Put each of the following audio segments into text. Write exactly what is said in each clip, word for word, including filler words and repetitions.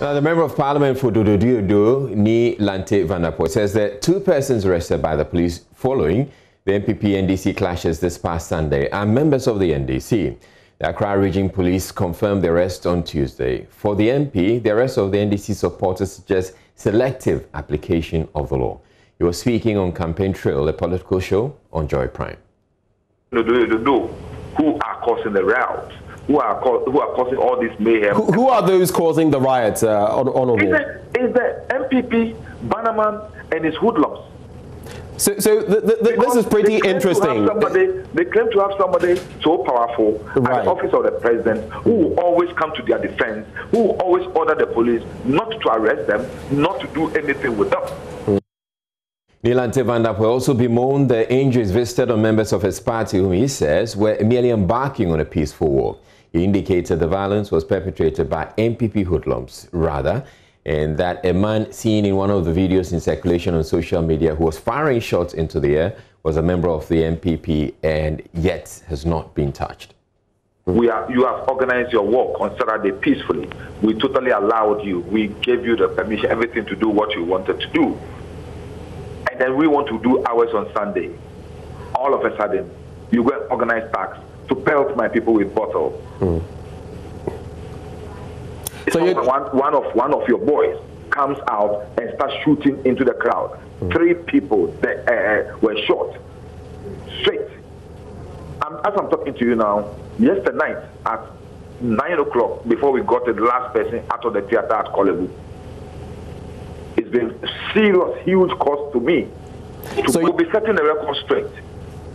Now, the Member of Parliament for Dododo, Nii Lantey Vanderpuye, says that two persons arrested by the police following the M P P N D C clashes this past Sunday are members of the N D C. The Accra Region Police confirmed the arrest on Tuesday. For the M P, the arrest of the N D C supporters suggests selective application of the law. He was speaking on Campaign Trail, a political show on Joy Prime. Dododo, who are causing the route? Who are, who are causing all this mayhem. Who, who are those causing the riots, uh, Honourable? Is the, is the M P P, Bannerman and his hoodlums. So, so the, the, this is pretty they interesting. Somebody, they claim to have somebody so powerful right. at the office of the president who will always come to their defense, who will always order the police not to arrest them, not to do anything with them. Mm. Nii Lantey Vanderpuye also bemoaned the injuries visited on members of his party, whom he says were merely embarking on a peaceful war. He indicated the violence was perpetrated by M P P hoodlums, rather, and that a man seen in one of the videos in circulation on social media who was firing shots into the air was a member of the M P P and yet has not been touched. We are, you have organized your work on Saturday peacefully. We totally allowed you. We gave you the permission, everything to do what you wanted to do. And then we want to do ours on Sunday. All of a sudden, you go and organize packs to pelt my people with bottles. Mm. So one, one of one of your boys comes out and starts shooting into the crowd. Mm. Three people that, uh, were shot. Straight. I'm, as I'm talking to you now, yesterday night at nine o'clock, before we got the last person out of the theater at Korle Bu, it's been serious, huge cost to me to so be setting the record straight.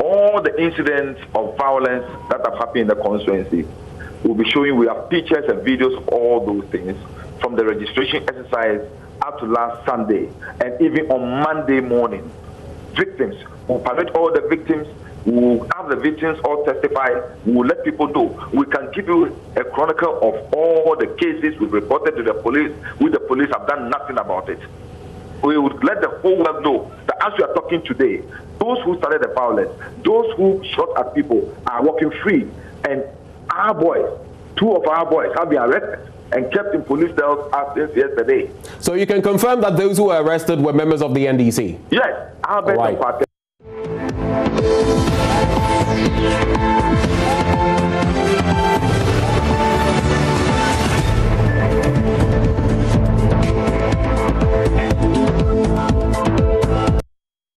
All the incidents of violence that have happened in the constituency, we'll be showing, we have pictures and videos of all those things from the registration exercise up to last Sunday, and even on Monday morning. Victims, we'll permit all the victims, we'll have the victims all testify, we'll let people know. We can give you a chronicle of all the cases we've reported to the police, with the police have done nothing about it. We would let the whole world know that as we are talking today, those who started the violence, those who shot at people are walking free. And our boys, two of our boys, have been arrested and kept in police cells since yesterday. So you can confirm that those who were arrested were members of the N D C? Yes. Our